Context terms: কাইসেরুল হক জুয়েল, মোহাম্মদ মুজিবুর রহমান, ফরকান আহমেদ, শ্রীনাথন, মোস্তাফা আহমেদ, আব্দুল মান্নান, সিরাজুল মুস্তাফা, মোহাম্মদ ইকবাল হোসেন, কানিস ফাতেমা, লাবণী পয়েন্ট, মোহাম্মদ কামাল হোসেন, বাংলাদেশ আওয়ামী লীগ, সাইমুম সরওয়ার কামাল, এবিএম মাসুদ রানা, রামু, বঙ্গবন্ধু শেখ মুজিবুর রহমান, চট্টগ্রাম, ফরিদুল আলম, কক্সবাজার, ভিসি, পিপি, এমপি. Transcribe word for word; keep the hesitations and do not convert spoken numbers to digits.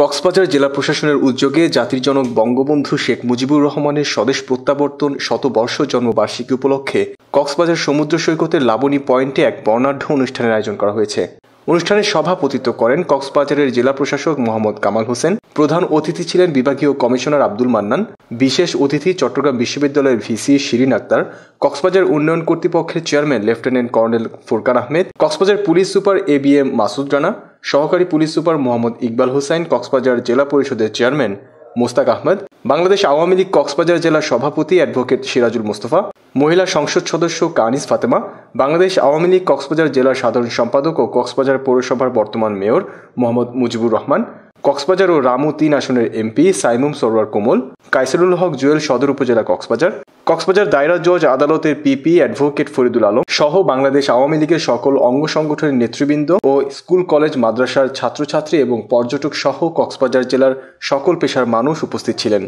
কক্সবাজার জেলা প্রশাসনের উদ্যোগে জাতির জনক বঙ্গবন্ধু শেখ মুজিবুর রহমানের স্বদেশ প্রত্যাবর্তন শতবর্ষ জন্মবার্ষিকী উপলক্ষে কক্সবাজার সমুদ্র সৈকতের লাবণী পয়েন্টে এক বর্ণাঢ্য অনুষ্ঠানের আয়োজন করা হয়েছে। অনুষ্ঠানে সভাপতিত্ব করেন কক্সবাজারের জেলা প্রশাসক মোহাম্মদ কামাল হোসেন। প্রধান অতিথি ছিলেন বিভাগীয় কমিশনার আব্দুল মান্নান, বিশেষ অতিথি চট্টগ্রাম বিশ্ববিদ্যালয়ের ভিসি শ্রীনাথন, কক্সবাজার উন্নয়ন কর্তৃপক্ষের chairman lieutenant colonel ফরকান আহমেদ, কক্সবাজার police super এবিএম মাসুদ রানা, সহকারী পুলিশ সুপার মোহাম্মদ ইকবাল হোসেন, কক্সবাজার জেলা পরিষদের চেয়ারম্যান মোস্তাফা আহমেদ, বাংলাদেশ আওয়ামী লীগ কক্সবাজার জেলা সভাপতি অ্যাডভোকেট সিরাজুল মুস্তাফা, মহিলা সংসদ সদস্য কানিস ফাতেমা, বাংলাদেশ আওয়ামী লীগ কক্সবাজার জেলার সাধারণ সম্পাদক ও কক্সবাজার পৌরসভার বর্তমান মেয়র মোহাম্মদ মুজিবুর রহমান, কক্সবাজার ও রামু তিন আসনের এমপি সাইমুম সরওয়ার কামাল, কাইসেরুল হক জুয়েল সদর উপজেলা কক্সবাজার, কক্সবাজার দায়রা জজ আদালতের পিপি অ্যাডভোকেট ফরিদুল আলম সহ বাংলাদেশ আওয়ামী লীগের সকল অঙ্গ সংগঠনের নেতৃবৃন্দ ও স্কুল কলেজ মাদ্রাসার ছাত্রছাত্রী এবং পর্যটক সহ কক্সবাজার জেলার সকল পেশার মানুষ উপস্থিত ছিলেন।